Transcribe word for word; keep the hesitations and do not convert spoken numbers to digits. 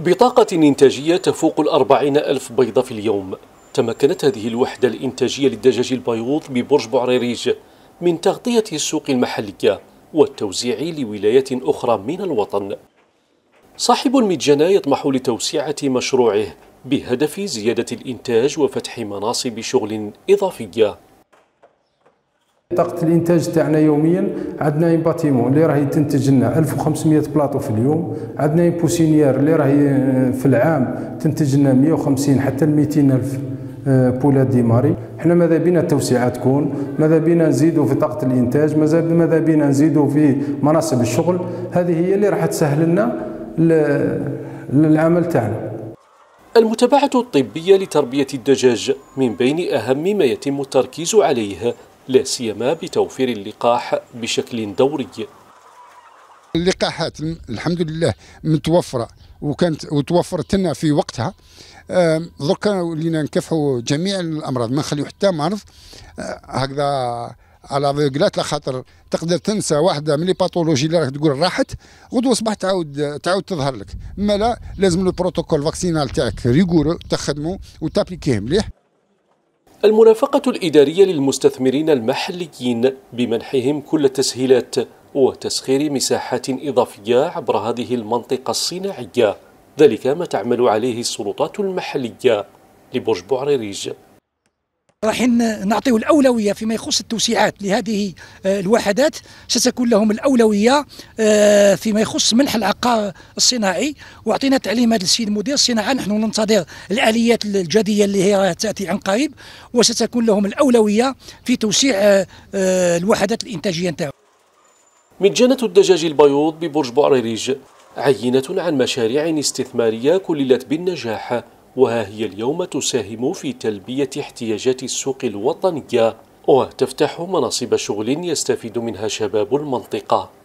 بطاقة إنتاجية تفوق الأربعين ألف بيضة في اليوم، تمكنت هذه الوحدة الإنتاجية للدجاج البيوض ببرج بوعريريج من تغطية السوق المحلية والتوزيع لولايات أخرى من الوطن. صاحب المتجنة يطمح لتوسعة مشروعه بهدف زيادة الإنتاج وفتح مناصب شغل إضافية. طاقة الإنتاج تاعنا يوميا عندنا إن باتيمون اللي راهي تنتج لنا ألف وخمسمائة بلاطو في اليوم، عندنا إن بوسينيير اللي راهي في العام تنتج لنا مئة وخمسين حتى مئتين ألف بولات ديماري. احنا ماذا بينا التوسعة تكون، ماذا بينا نزيدوا في طاقة الإنتاج، ماذا بينا نزيدوا في مناصب الشغل، هذه هي اللي راح تسهل لنا العمل تاعنا. المتابعة الطبية لتربية الدجاج من بين أهم ما يتم التركيز عليه، لا سيما بتوفير اللقاح بشكل دوري. اللقاحات الحمد لله متوفرة وكانت وتوفرت لنا في وقتها، دركا ولينا نكافحوا جميع الأمراض، ما نخليو حتى مرض هكذا على ضيقلات، لخاطر تقدر تنسى واحده من لي باثولوجي اللي راك تقول راحت غدوه صباح تعاود تعاود تظهر لك. ما لا لازم البروتوكول فاكسينال تاعك ريغورو تخدمه وتابليكيه مليح. المرافقه الاداريه للمستثمرين المحليين بمنحهم كل التسهيلات وتسخير مساحات اضافيه عبر هذه المنطقه الصناعيه، ذلك ما تعمل عليه السلطات المحليه لبرج بوعريريج. راح نعطيه الأولوية فيما يخص التوسيعات لهذه الوحدات، ستكون لهم الأولوية فيما يخص منح العقار الصناعي، وأعطينا تعليمات للسيد مدير الصناعة، نحن ننتظر الآليات الجديدة اللي هي تأتي عن قريب، وستكون لهم الأولوية في توسيع الوحدات الإنتاجية نتاعو. متجنة الدجاج البيوض ببرج بوعريريج عينة عن مشاريع استثمارية كللت بالنجاح، وها هي اليوم تساهم في تلبية احتياجات السوق الوطنية وتفتح مناصب شغل يستفيد منها شباب المنطقة.